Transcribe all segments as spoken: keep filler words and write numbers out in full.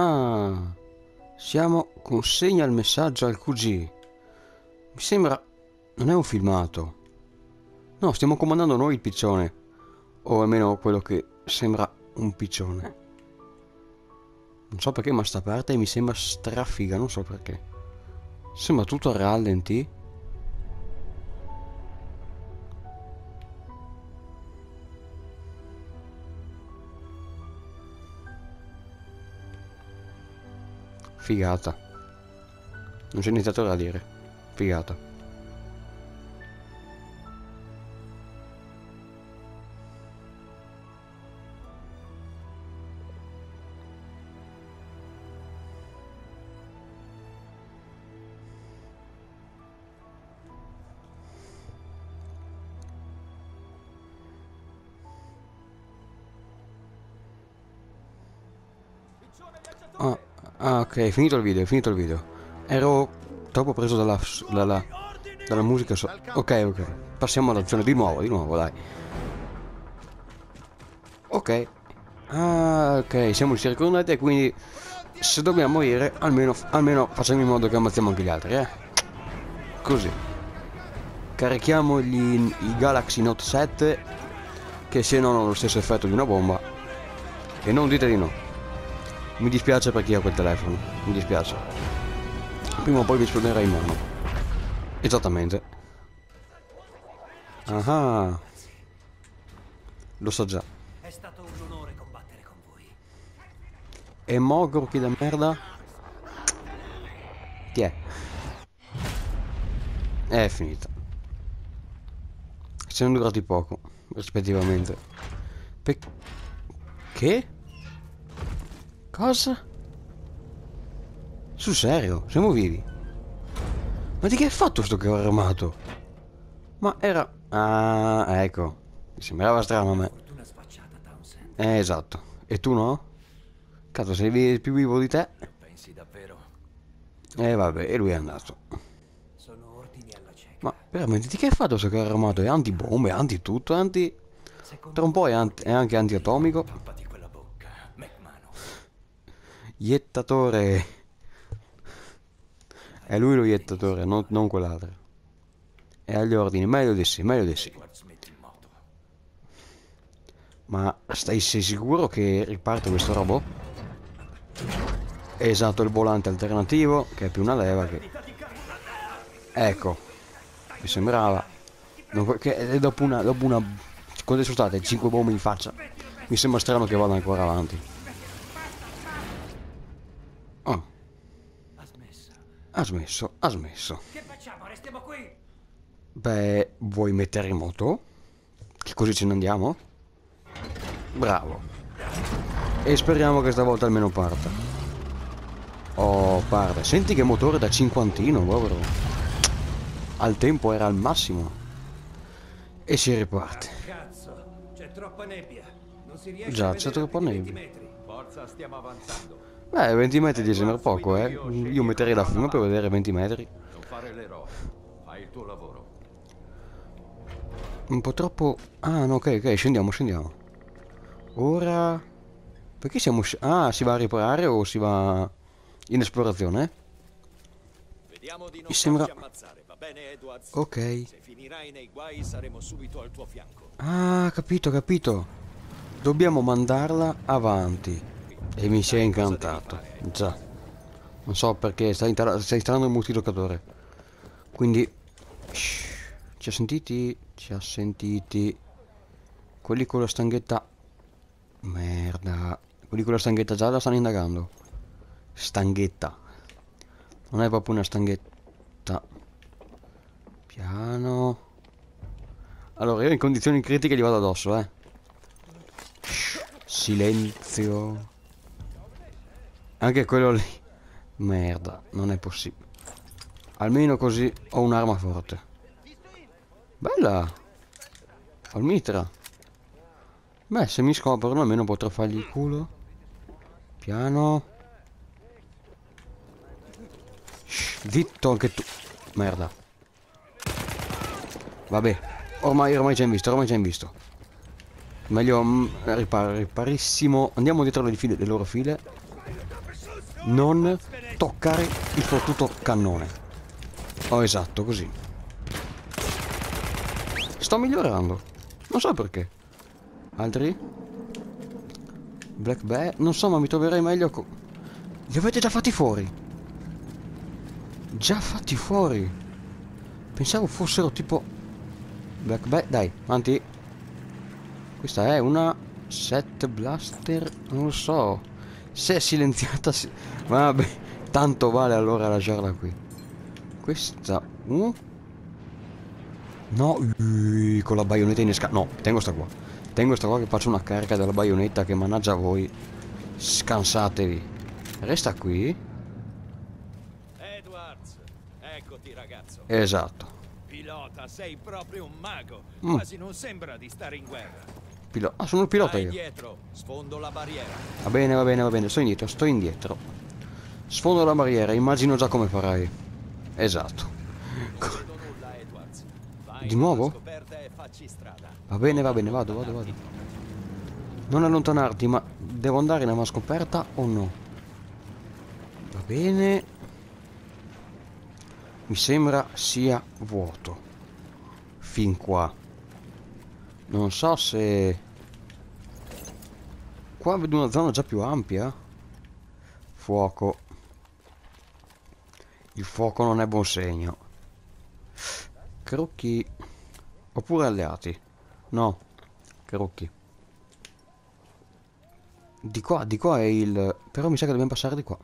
Ah, siamo consegna il messaggio al Q G. Mi sembra... non è un filmato. No, stiamo comandando noi il piccione. O almeno quello che sembra un piccione. Non so perché, ma sta parte mi sembra strafiga, non so perché. Sembra tutto a rallenti. Figata. Non c'è nient'altro da dire. Figata. Ah. Ah, ok, è finito il video, è finito il video. Ero troppo preso dalla, dalla, dalla musica so Ok, ok, passiamo all'azione di nuovo, di nuovo, dai. Ok. Ah, ok, siamo circondati e quindi se dobbiamo morire, almeno, almeno facciamo in modo che ammazziamo anche gli altri, eh. Così. Carichiamo gli, i Galaxy Note sette, che se non hanno lo stesso effetto di una bomba. E non dite di no. Mi dispiace per chi ha quel telefono, mi dispiace. Prima o poi vi esploderà in mano. Esattamente. Ah. Lo so già. È stato un onore combattere con voi. E Mogro che da merda. Chi è? È finita. Siamo durati poco, rispettivamente. Pe che? Cosa? Sul serio? Siamo vivi? Ma di che è fatto sto cavolo armato? Ma era... Ah, ecco. Mi sembrava strano a me. Eh, esatto. E tu no? Cazzo, sei più vivo di te? Eh, vabbè, e lui è andato. Ma veramente di che è fatto sto cavolo armato? È antibombe, anti tutto, anti... Tra un po' è, anti... è anche antiatomico. Iettatore. È lui lo iettatore, non, non quell'altro. È agli ordini, meglio di sì, meglio di sì. Ma stai sei sicuro che riparte questo robot? Esatto, il volante alternativo, che è più una leva che... Ecco, mi sembrava. Dopo, che, dopo una... Dopo una... Quante sono state? cinque bombe in faccia. Mi sembra strano che vada ancora avanti. Oh. Ha smesso. Ha smesso, ha smesso. Che facciamo? Restiamo qui? Beh, vuoi mettere in moto? Che così ce ne andiamo? Bravo. E speriamo che stavolta almeno parta. Oh, parte. Senti che motore da cinquantino, povero. Al tempo era al massimo. E si riparte. Ah, cazzo, c'è troppa nebbia. Non si riesce Già, c'è troppa nebbia. Forza, stiamo avanzando. Beh, venti metri ti sembra poco, eh. Io metterei la fuma per vedere venti metri. Non fare l'eroe. Fai il tuo lavoro. Un po' troppo... Ah, no, ok, ok, scendiamo, scendiamo. Ora... Perché siamo... Ah, si va a riparare o si va... in esplorazione? Vediamo di non farci ammazzare, va bene, Edwards? Ok. Se finirai nei guai saremo subito al tuo fianco. Ah, capito, capito. Dobbiamo mandarla avanti. E mi si è incantato, già. Non so perché, sta installando il multigiocatore. Quindi... Shh, ci ha sentiti? Ci ha sentiti. Quelli con la stanghetta... Merda. Quelli con la stanghetta gialla stanno indagando. Stanghetta. Non è proprio una stanghetta. Piano. Allora, io in condizioni critiche gli vado addosso, eh. Shh, silenzio. Anche quello lì. Merda, non è possibile. Almeno così ho un'arma forte. Bella. Ho il mitra. Beh, se mi scoprono almeno potrò fargli il culo. Piano. Shh, zitto anche tu. Merda. Vabbè. Ormai, ormai ci hai visto, ormai ci hai visto. Meglio mh, ripar, riparissimo. Andiamo dietro le, file, le loro file. non toccare il fottuto cannone. Oh, esatto, così. Sto migliorando, non so perché. Altri? Black Bear? Non so, ma mi troverei meglio con... Li avete già fatti fuori? Già fatti fuori? Pensavo fossero tipo... Black Bear, dai, avanti. Questa è una set blaster, non lo so. Se è silenziata si... Vabbè, tanto vale allora lasciarla qui. Questa... Uh. No, uh, con la baionetta in esca... No, tengo sta qua. Tengo sta qua che faccio una carica della baionetta che mannaggia voi. Scansatevi. Resta qui. Edwards, eccoti ragazzo. Esatto. Pilota, sei proprio un mago. Mm. Quasi non sembra di stare in guerra. Pilo ah, sono il pilota io. Indietro, sfondo la barriera. Va bene, va bene, va bene, sto indietro, sto indietro. Sfondo la barriera, immagino già come farai. Esatto. Non vedo nulla, Edwards. Vai di nuovo? Va bene, va bene, vado, vado, vado. Non allontanarti, ma devo andare nella mascoperta o no? Va bene. Mi sembra sia vuoto. Fin qua. Non so se... Qua vedo una zona già più ampia. Fuoco. Il fuoco non è buon segno. Crocchi. Oppure alleati. No. Crocchi. Di qua, di qua è il... Però mi sa che dobbiamo passare di qua.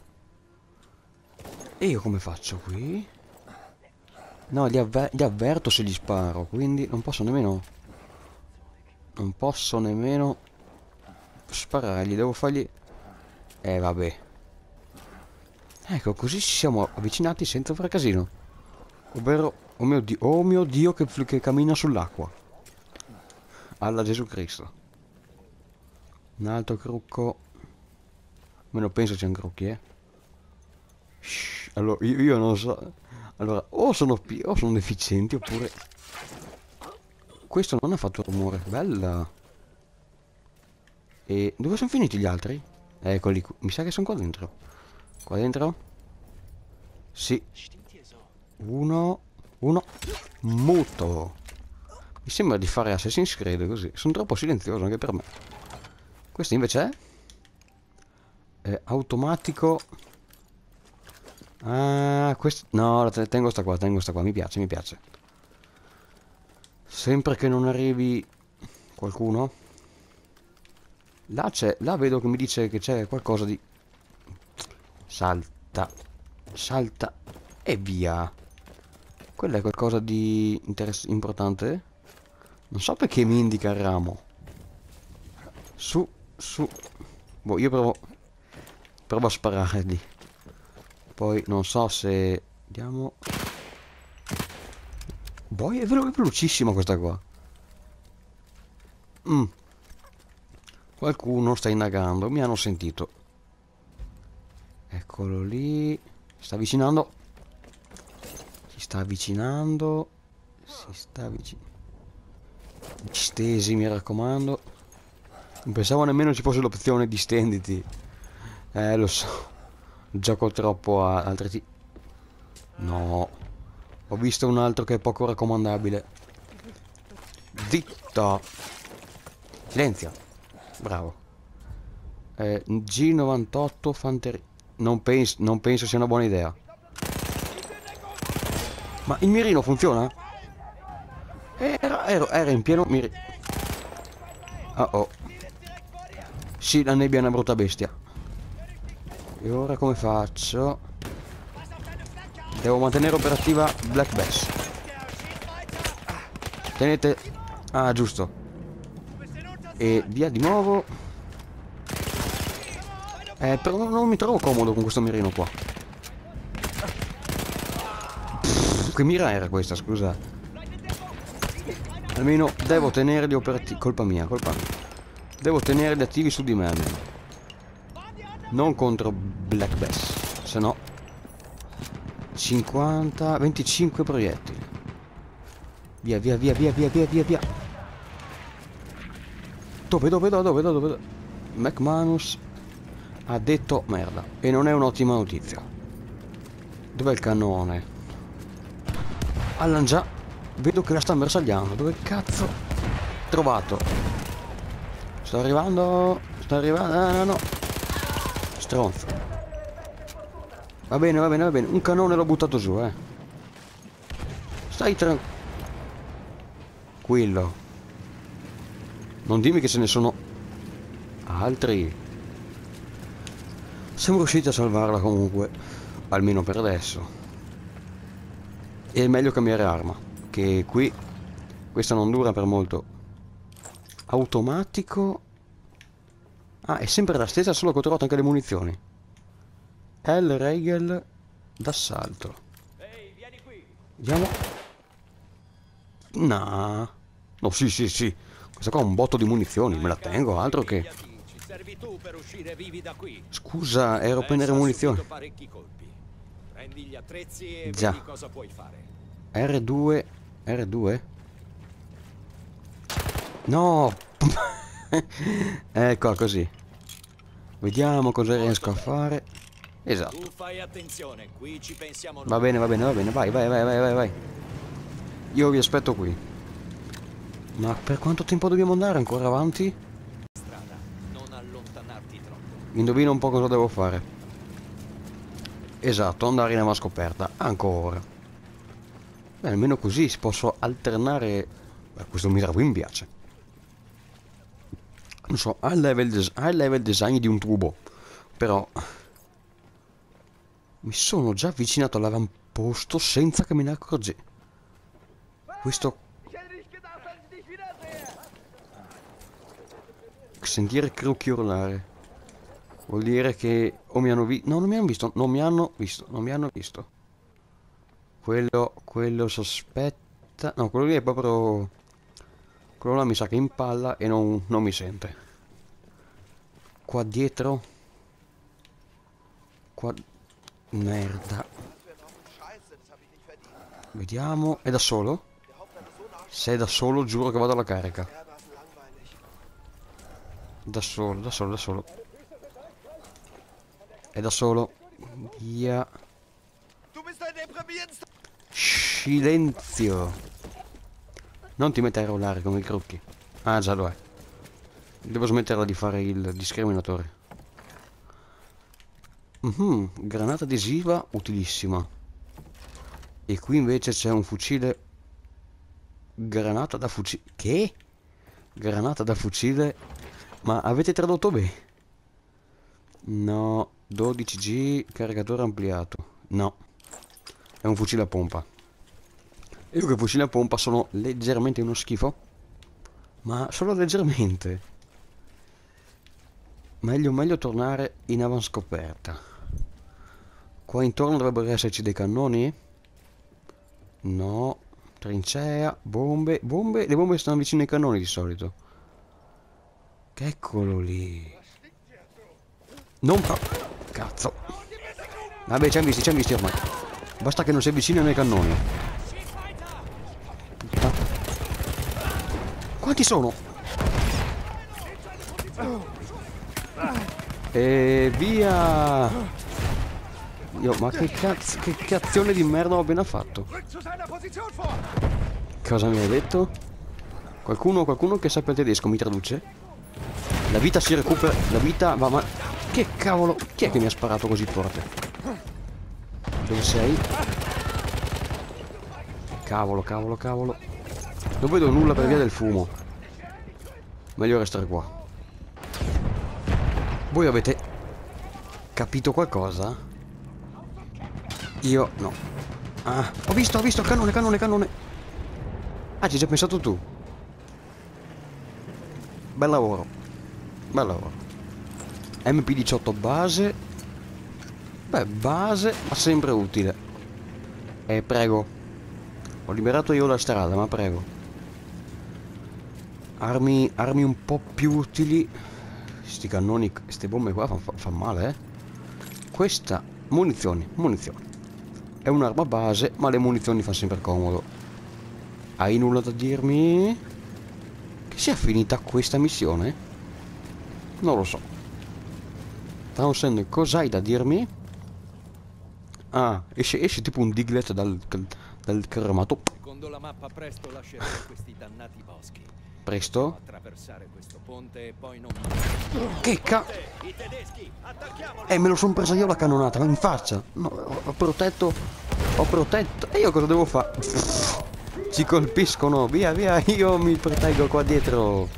E io come faccio qui? No, li, avver li avverto se gli sparo. Quindi non posso nemmeno... Non posso nemmeno sparargli, devo fargli... Eh vabbè. Ecco, così ci siamo avvicinati senza fare casino. Ovvero... Oh mio Dio, oh mio Dio che, che cammina sull'acqua. Alla Gesù Cristo. Un altro crocco. Me lo penso c'è un crocchi, eh. Shhh, allora, io, io non so... Allora, o sono, o sono deficienti oppure... Questo non ha fatto rumore, bella. E dove sono finiti gli altri? Eccoli qui, mi sa che sono qua dentro. Qua dentro? Sì. Uno, uno, muto. Mi sembra di fare Assassin's Creed così, sono troppo silenzioso anche per me. Questo invece è, è automatico. Ah, questo... No, tengo sta qua, tengo sta qua, mi piace, mi piace. Sempre che non arrivi qualcuno. Là c'è, là vedo che mi dice che c'è qualcosa di... Salta, salta e via. Quello è qualcosa di importante. Non so perché mi indica il ramo. Su, su. Boh, io provo... Provo a sparargli. Poi non so se... Andiamo... Boh, è velocissima questa qua. Mm. Qualcuno sta indagando, mi hanno sentito. Eccolo lì. Sta avvicinando. Si sta avvicinando. Si sta avvicinando. Distesi, mi raccomando. Non pensavo nemmeno ci fosse l'opzione distenditi. Eh, lo so. Gioco troppo a altri tipi. No. Ho visto un altro che è poco raccomandabile. Zitto. Silenzio. Bravo. eh, G novantotto fanteria. Non, pens non penso sia una buona idea. Ma il mirino funziona? Era, era, era in pieno mirino. Oh oh. Sì, la nebbia è una brutta bestia. E ora come faccio? Devo mantenere operativa Black Bass. Tenete. Ah, giusto. E via di nuovo. Eh, però non mi trovo comodo con questo mirino qua. Pff, che mira era questa, scusa. Almeno devo tenerli operativi. Colpa mia, colpa mia. Devo tenerli attivi su di me almeno. Non contro Black Bass. Se no. cinquanta, venticinque proiettili. Via, via, via, via, via, via, via, via. Dove, dove, dove, dove, dove, dove? McManus. ha detto merda, e non è un'ottima notizia. Dov'è il cannone? Allan già, vedo che la sta bersagliando. Dove cazzo? Trovato. Sto arrivando. Sto arrivando. Ah, no, no. Stronzo. Va bene, va bene, va bene. Un cannone l'ho buttato giù, eh. Stai tranquillo. Non dimmi che ce ne sono altri. Siamo riusciti a salvarla comunque, almeno per adesso. È meglio cambiare arma, che qui questa non dura per molto. Automatico. Ah, è sempre la stessa, solo che ho trovato anche le munizioni. El Regel d'assalto. Ehi, vieni qui. Andiamo. Nah. No, sì, sì, sì. Questa qua è un botto di munizioni, me la tengo, altro che. Ci servi tu per uscire vivi da qui. Scusa, ero appena le munizioni. Prendi gli attrezzi e vedi cosa puoi fare. R due, R due. No. Ecco, così. Vediamo cosa riesco a fare. Esatto. Tu fai attenzione, qui ci pensiamo noi. Va bene, va bene, va bene, vai, vai, vai, vai, vai, vai. Io vi aspetto qui. Ma per quanto tempo dobbiamo andare ancora avanti? Strada, non allontanarti troppo. Indovina un po' cosa devo fare. Esatto, andare in ama scoperta, ancora. Beh, almeno così si posso alternare. Beh, questo mira qui mi piace. Non so, high level, des high level design di un tubo. Però mi sono già avvicinato all'avamposto senza che me ne accorgi. Questo sentire crocchi urlare vuol dire che o mi hanno visto. No, non mi hanno visto, non mi hanno visto, non mi hanno visto. Quello, quello sospetta. No, quello lì è proprio. Quello là mi sa che impalla e non, non mi sente. Qua dietro. Qua. Merda. Vediamo. È da solo? Se è da solo giuro che vado alla carica. Da solo, da solo, da solo. È da solo. Via. Silenzio. Non ti metti a rollare come i crocchi. Ah, già lo è. Devo smetterla di fare il discriminatore. Mm-hmm. Granata adesiva utilissima. E qui invece c'è un fucile. Granata da fucile. Che? Granata da fucile. Ma avete tradotto bene? No. dodici G, caricatore ampliato. No, è un fucile a pompa. Io che fucile a pompa sono leggermente uno schifo. Ma solo leggermente. Meglio meglio tornare in avanscoperta. Qua intorno dovrebbero esserci dei cannoni. No. Trincea, bombe, bombe. Le bombe stanno vicino ai cannoni di solito. Che eccolo lì. Non fa. Cazzo. Vabbè, ci hanno visti, ci hanno visti ormai. Basta che non si avvicinano ai cannoni. Puttana. Quanti sono? E via. Io, ma che cazzo, che cazzone di merda ho appena fatto. Cosa mi hai detto? Qualcuno, qualcuno che sappia il tedesco mi traduce? La vita si recupera, la vita va ma... Che cavolo? Chi è che mi ha sparato così forte? Dove sei? Cavolo, cavolo, cavolo. Non vedo nulla per via del fumo. Meglio restare qua. Voi avete capito qualcosa? Io no. Ah, ho visto, ho visto, cannone, cannone, cannone. Ah, ci hai già pensato tu. Bel lavoro. Bel lavoro. M P diciotto base. Beh, base, ma sempre utile. E eh, prego. Ho liberato io la strada, ma prego. Armi, armi un po' più utili. Sti cannoni, queste bombe qua fanno fa, fa male, eh. Questa, munizioni, munizioni. È un'arma base, ma le munizioni fanno sempre comodo. Hai nulla da dirmi? Che sia finita questa missione? Non lo so. Townsend, cos'hai da dirmi? Ah, esce, esce tipo un Diglett dal, dal cremato. Secondo la mappa presto lascerò questi dannati boschi. Presto? Attraversare questo ponte e poi non... Che ca... Eh, me lo sono presa io la cannonata, ma in faccia. No, ho, ho protetto... Ho protetto... E io cosa devo fare? Ci colpiscono, via, via, io mi proteggo qua dietro.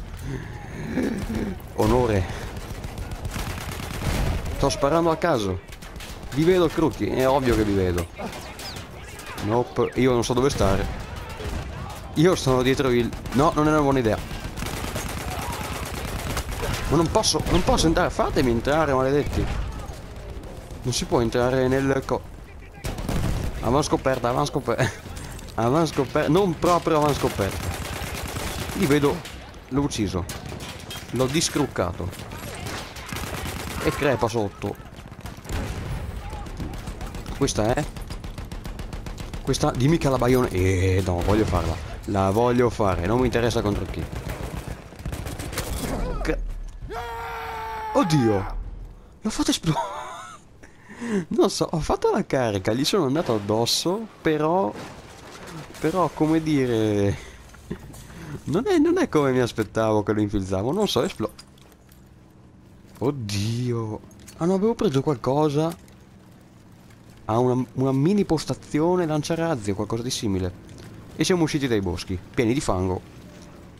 Onore. Sto sparando a caso. Vi vedo, Crookie, è ovvio che vi vedo. Nope, io non so dove stare. Io sono dietro il... No, non è una buona idea. Ma non posso, non posso entrare. Fatemi entrare, maledetti. Non si può entrare nel... Co... Avan scoperta, avan scoperta. Avan scoperta. Non proprio avan scoperta. Li vedo. L'ho ucciso. L'ho discruccato. E crepa sotto. Questa è... Questa... Dimmi che la baione... Eh, no, voglio farla. La voglio fare, non mi interessa contro chi. Che... Oddio! L'ho fatto esplodere. Non so, ho fatto la carica, gli sono andato addosso, però... Però, come dire... Non è, non è come mi aspettavo che lo infilzavo, non so, esplo... Oddio! Ah no, avevo preso qualcosa... Ah, una, una mini postazione lanciarazzi, qualcosa di simile. E siamo usciti dai boschi, pieni di fango.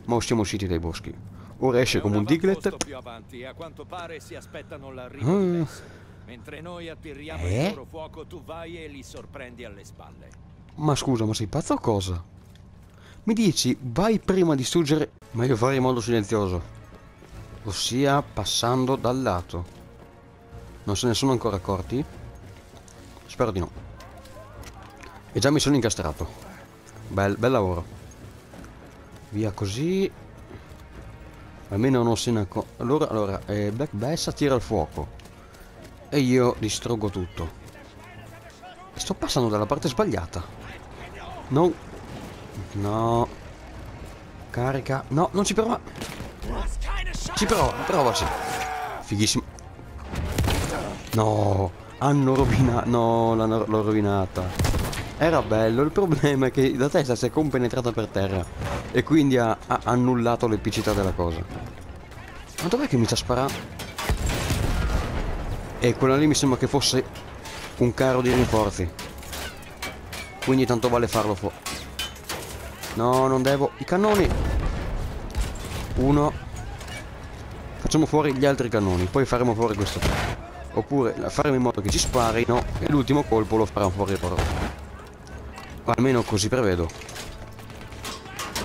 Ma siamo usciti dai boschi. Ora esce come un Diglett. Ah. Mentre noi attiriamo eh? il loro fuoco, tu vai e li sorprendi alle spalle. Ma scusa, ma sei pazzo o cosa? Mi dici, vai prima a distruggere... Meglio fare in modo silenzioso. Ossia, passando dal lato. Non se ne sono ancora accorti? Spero di no. E già mi sono incastrato. Bel, bel lavoro. Via così. Almeno non se ne accorge. Allora, allora eh, Black Bessa tira il fuoco. E io distruggo tutto. Sto passando dalla parte sbagliata. No. No. Carica. No, non ci prova. Ci prova, provaci. Fighissimo. No. Hanno rovinato. No, l'ho rovinata. Era bello, il problema è che la testa si è compenetrata per terra e quindi ha, ha annullato l'epicità della cosa. Ma dov'è che mi sta sparando? E quella lì mi sembra che fosse un carro di rinforzi. Quindi tanto vale farlo fuori. No, non devo. I cannoni! Uno. Facciamo fuori gli altri cannoni, poi faremo fuori questo. Oppure faremo in modo che ci sparino e l'ultimo colpo lo farà fuori loro. Almeno così prevedo.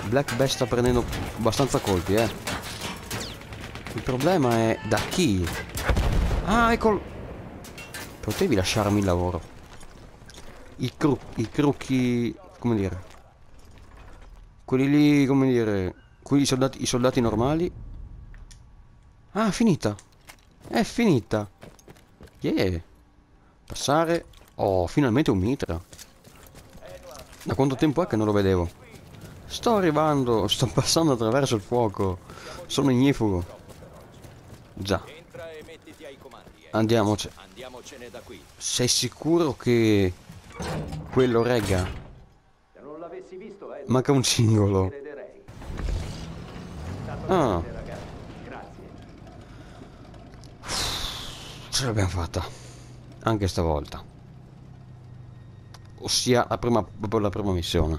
Black Best sta prendendo abbastanza colpi, eh. Il problema è da chi? Ah, ecco. Potevi lasciarmi il lavoro. I cru... I crucchi... Come dire? Quelli lì, come dire... Quelli soldati... I soldati normali. Ah, finita. È finita. Yeah. Passare. Oh, finalmente un mitra. Da quanto tempo è che non lo vedevo? Sto arrivando, sto passando attraverso il fuoco. Sono ignifugo. Già. Andiamoci. Sei sicuro che... Quello regga? Manca un cingolo. Ah. Ce l'abbiamo fatta. Anche stavolta. Ossia la prima, la prima missione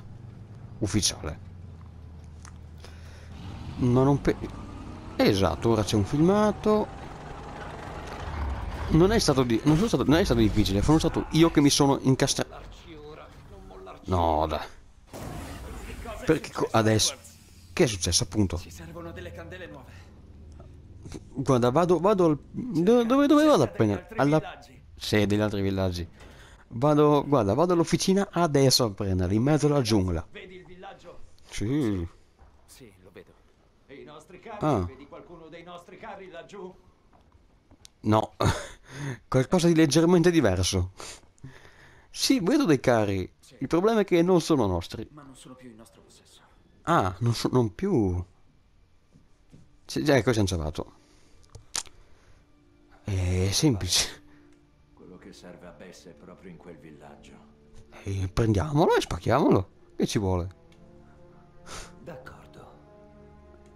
ufficiale. Ma non pe... Esatto, ora c'è un filmato. Non è stato di... non, sono stato... non è stato difficile, sono stato io che mi sono incastrato. No, dai. Perché co... adesso... Che è successo appunto? Ci servono delle candele nuove. Guarda, vado... vado al... Dove, dove, dove vado appena? Alla... Sì, degli altri villaggi. Vado, guarda, vado all'officina adesso a prenderli, in mezzo alla giungla. Vedi il villaggio? Sì. Sì, lo vedo. E i nostri carri? Ah. Vedi qualcuno dei nostri carri laggiù? No. Qualcosa di leggermente diverso. Sì, vedo dei carri. Sì. Il problema è che non sono nostri. Ma non sono più in nostro possesso. Ah, non sono non più. Sì, già, ecco, ci hanno salvato. È semplice. Quello che serve a Bess è proprio in quel villaggio. E prendiamolo e spacchiamolo. Che ci vuole? D'accordo.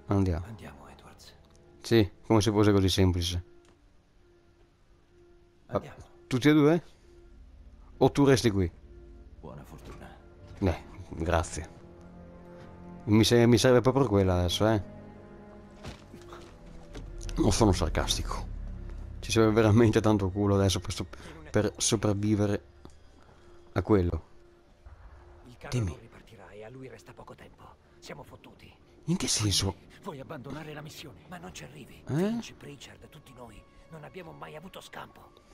Andiamo. Andiamo, Edwards. Sì, come se fosse così semplice. Andiamo. Tutti e due? O tu resti qui? Buona fortuna. Beh, grazie. Mi, se mi serve proprio quella adesso, eh. Non sono sarcastico. Ci serve veramente tanto culo adesso per, so per sopravvivere a quello. Il carro non ripartirà e a lui resta poco tempo. Siamo fottuti. In che senso? Vuoi abbandonare la missione, ma non ci arrivi. Eh? Finch, Pritchard, tutti noi non abbiamo mai avuto scampo.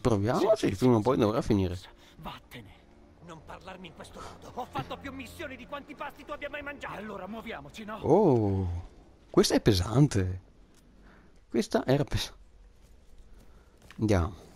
Proviamoci, prima o poi dovrà finire. Vattene. Non parlarmi in questo modo. Ho fatto più missioni di quanti pasti tu abbia mai mangiato. Allora muoviamoci, no? Oh, questa è pesante. Questa era pesante. Andiamo.